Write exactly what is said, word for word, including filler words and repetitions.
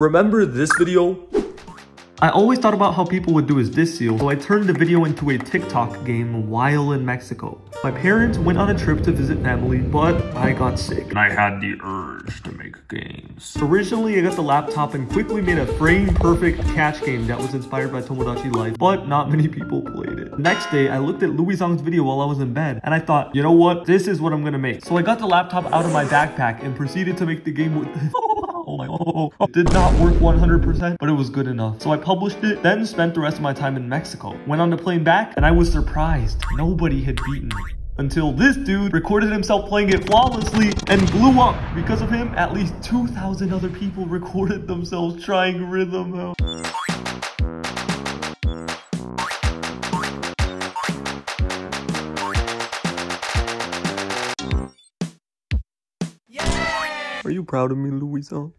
Remember this video? I always thought about how people would do is this seal, so I turned the video into a TikTok game while in Mexico. My parents went on a trip to visit family, but I got sick, and I had the urge to make games. Originally, I got the laptop and quickly made a frame-perfect catch game that was inspired by Tomodachi Life, but not many people played it. The next day, I looked at Louie Zong's video while I was in bed, and I thought, you know what? This is what I'm gonna make. So I got the laptop out of my backpack and proceeded to make the game with this. Oh my, oh, oh, oh. It did not work one hundred percent, but it was good enough. So I published it, then spent the rest of my time in Mexico. Went on the plane back, and I was surprised. Nobody had beaten me. Until this dude recorded himself playing it flawlessly and blew up. Because of him, at least two thousand other people recorded themselves trying rhythm out. Are you proud of me, Louie Zong?